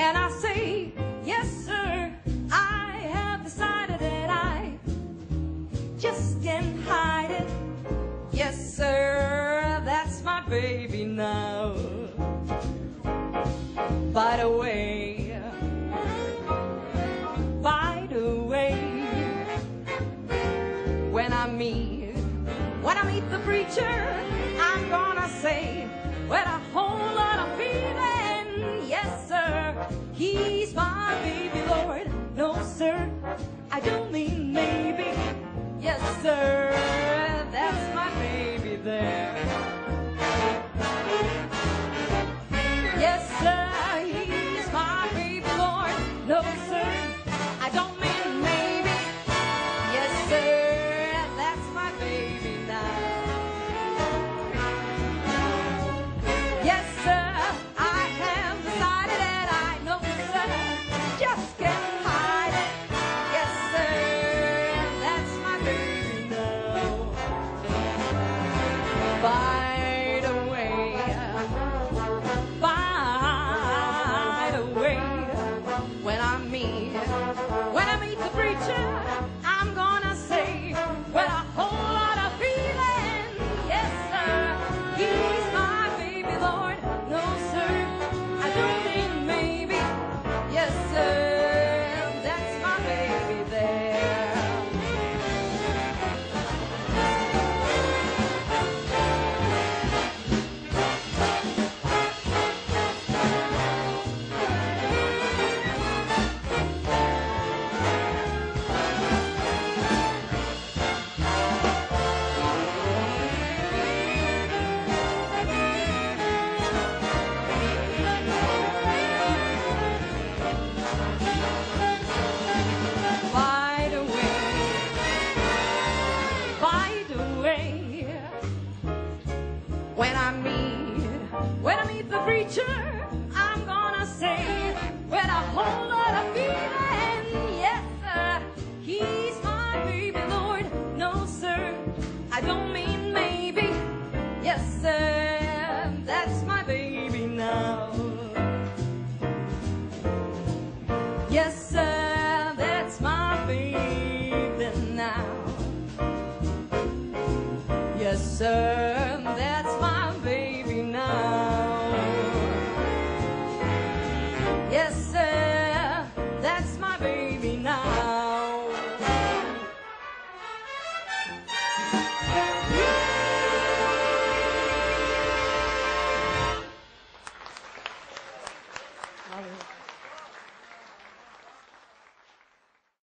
and I say, yes, sir, I have decided that I just can't hide it. Yes, sir, that's my baby now. By the way, when I meet the preacher, I'm gonna say, with a whole lot of feeling, yes, sir, he's my baby, Lord. No, sir, I don't mean maybe. Yes, sir, that's my baby there. Yes, sir, he's my baby, Lord. No, sir, I don't mean maybe. Yes, sir, that's my baby now. Yes, sir, I have decided that I know, sir, just can't hide it. Yes, sir, that's my baby now. By the way, when I meet the preacher, I'm gonna say, with a whole lot of feeling, yes, sir, he's my baby, Lord. No, sir, I don't mean maybe. Yes, sir, that's my baby there. When I meet the preacher, I'm gonna say, with a whole lot of feeling, yes, sir, he's my baby, Lord. No, sir, I don't mean maybe. Yes, sir, that's my baby now. Yes, sir, that's my baby now. Yes, sir.